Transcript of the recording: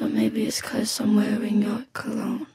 But maybe it's 'cause I'm wearing your cologne.